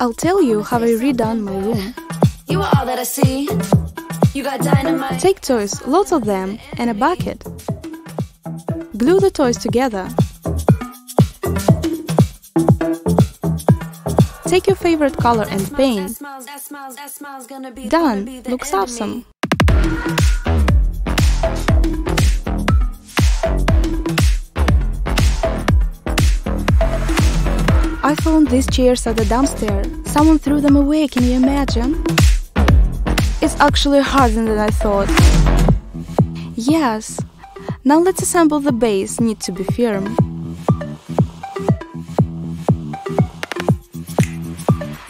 I'll tell you how I redone my room. You are all that I see. You got dynamite. Take toys, lots of them, and a bucket. Glue the toys together. Take your favorite color and paint. Done! Looks awesome! I found these chairs at the dumpster. Someone threw them away, can you imagine? It's actually harder than I thought. Yes! Now let's assemble the base, needs to be firm.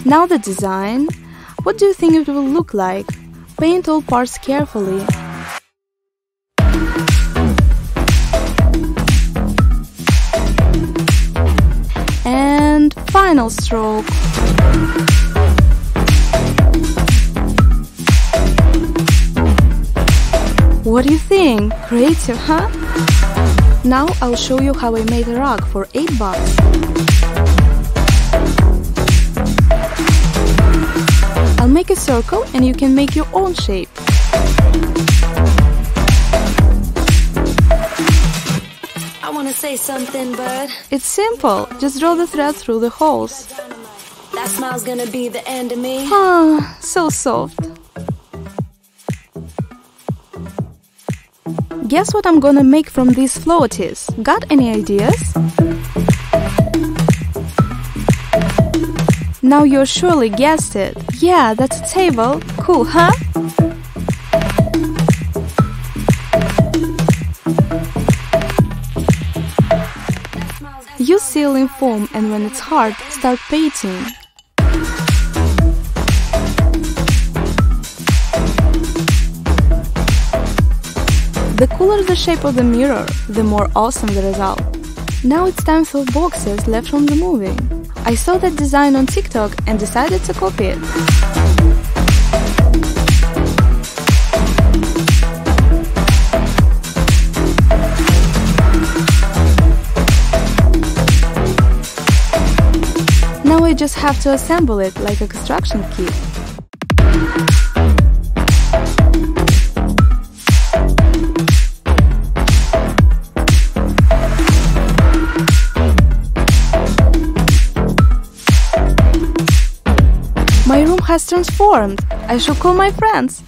Now the design. What do you think it will look like? Paint all parts carefully. And final stroke. What do you think? Creative, huh? Now I'll show you how I made a rug for $8. I'll make a circle and you can make your own shape. I want to say something, but it's simple. Just draw the thread through the holes. That smile's gonna be the end of me. Ah, so soft. Guess what I'm gonna make from these floaties? Got any ideas? Now you surely guessed it. Yeah, that's a table. Cool, huh? Use sealing foam and when it's hard, start painting. The cooler the shape of the mirror, the more awesome the result. Now it's time for boxes left from the movie. I saw that design on TikTok and decided to copy it. Now I just have to assemble it like a construction kit. My room has transformed. I shall call my friends.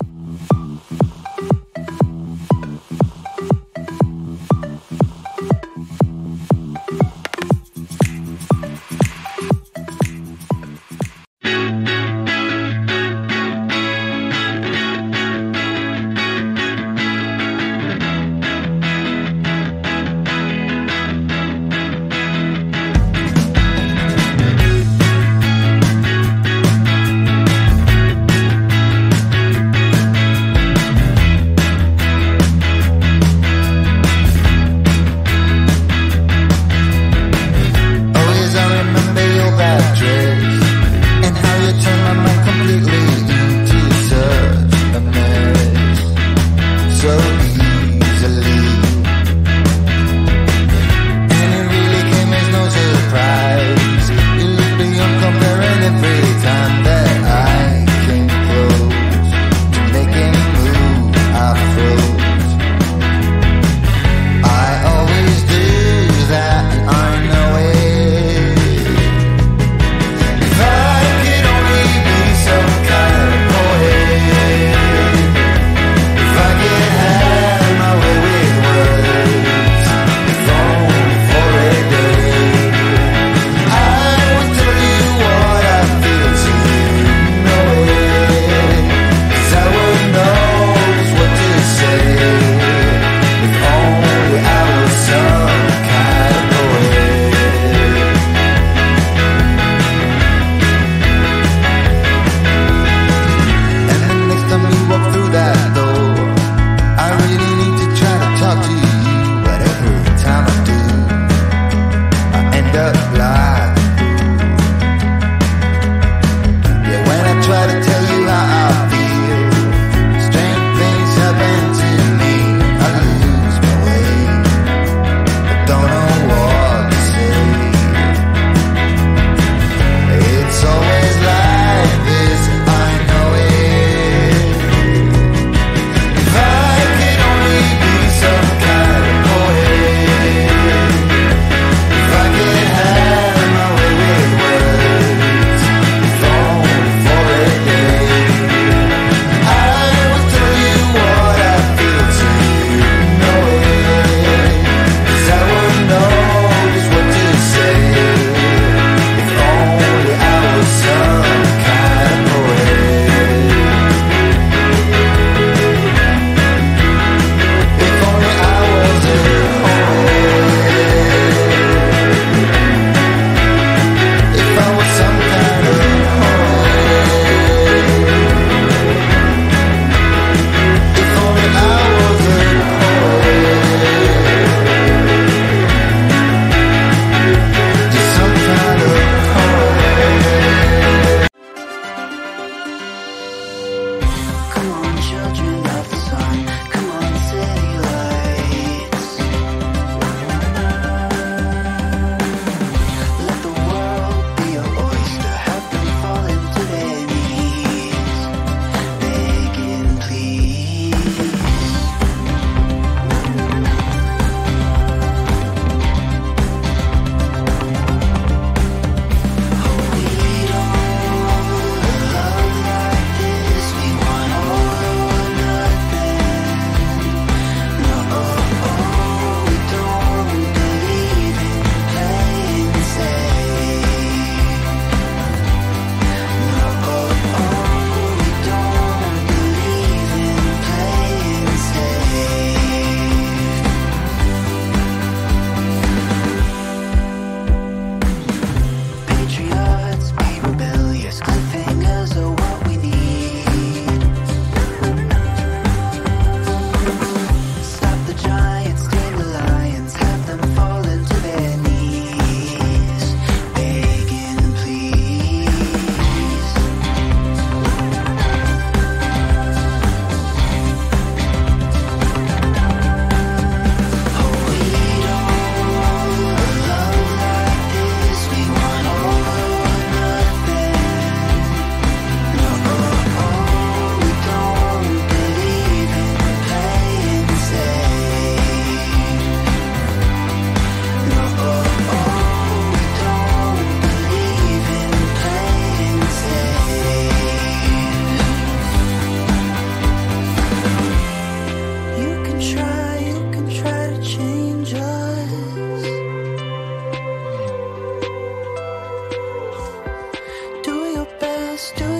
just do